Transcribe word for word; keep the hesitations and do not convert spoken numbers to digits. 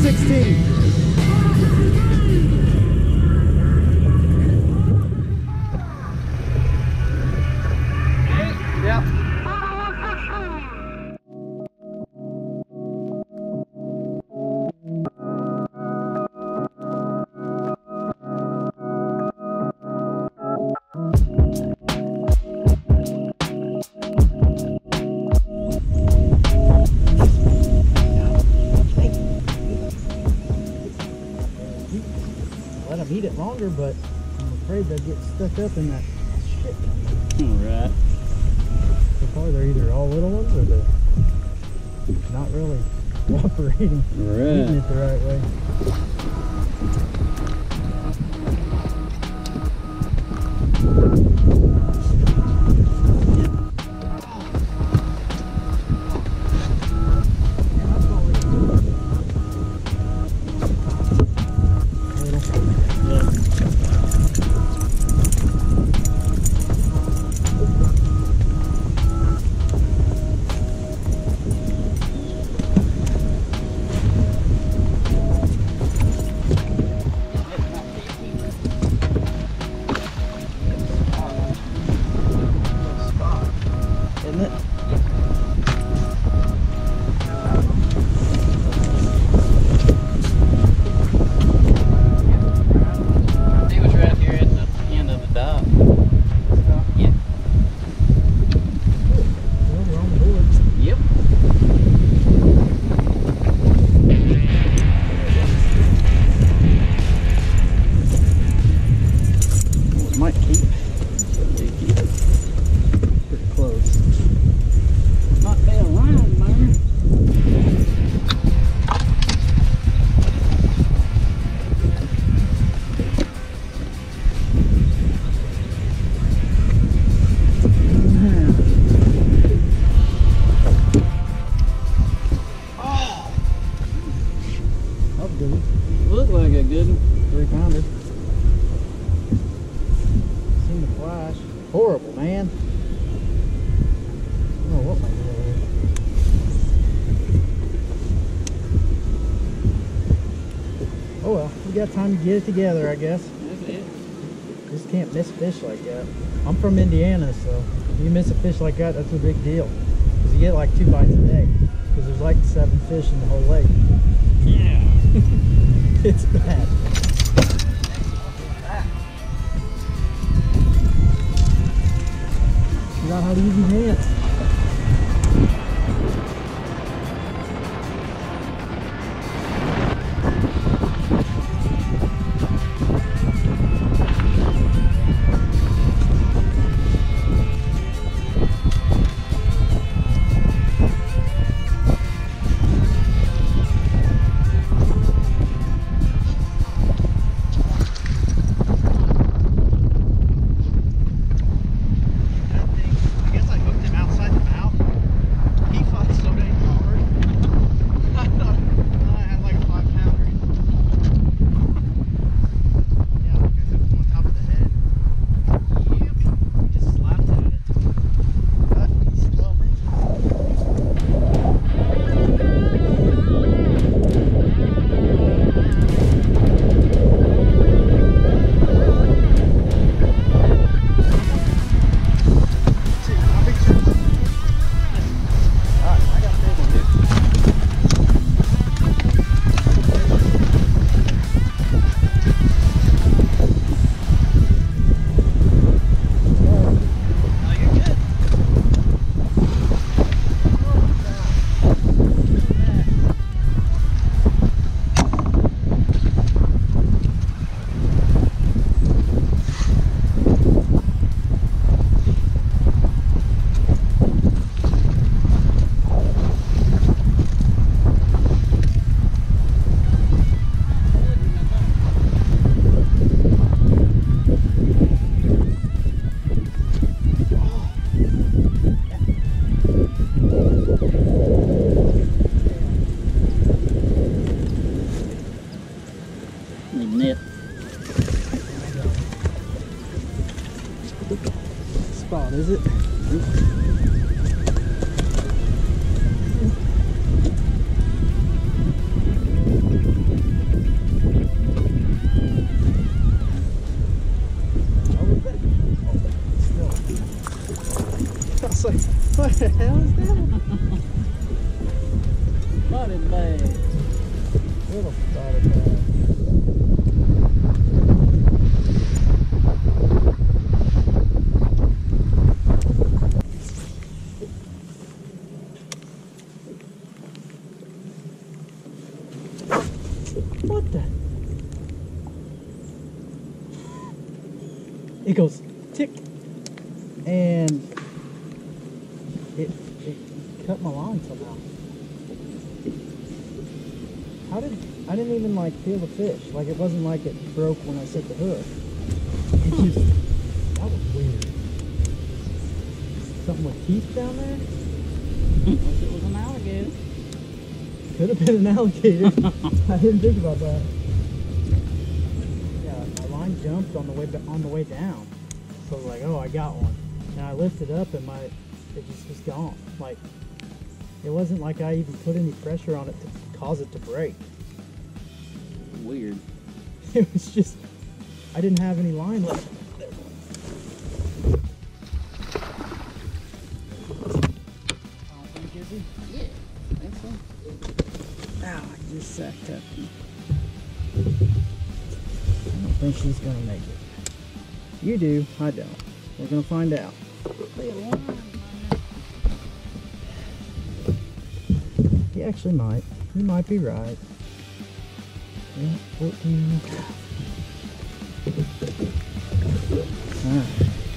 sixteen. Let them eat it longer, but I'm afraid they'll get stuck up in that shit. Alright. So far, they're either all little ones or they're not really cooperating. Right. Eating it the right way. Horrible, man. I don't know what my deal is. Oh well, we got time to get it together, I guess. That's it. Just can't miss fish like that. I'm from Indiana, so if you miss a fish like that, that's a big deal. Because you get like two bites a day. Because there's like seven fish in the whole lake. Yeah. It's bad. Not how to use these hands. I guess I hooked him outside. the hell is that? Body bag. Little body bag. What the? It goes tick, and it, it cut my line somehow. How did I didn't even like feel the fish? Like it wasn't like it broke when I set the hook. It just that was weird. Something with teeth down there. Unless it was an alligator. Could have been an alligator. I didn't think about that. Yeah, my line jumped on the way on the way down. So I was like, oh, I got one. And I lifted up, and my it just was gone. Like it wasn't like I even put any pressure on it to cause it to break. Weird. It was just I didn't have any line left. Just sacked up. I don't think she's gonna make it. You do, I don't. We're gonna find out. He actually might. He might be right. Yeah, fourteen. All right.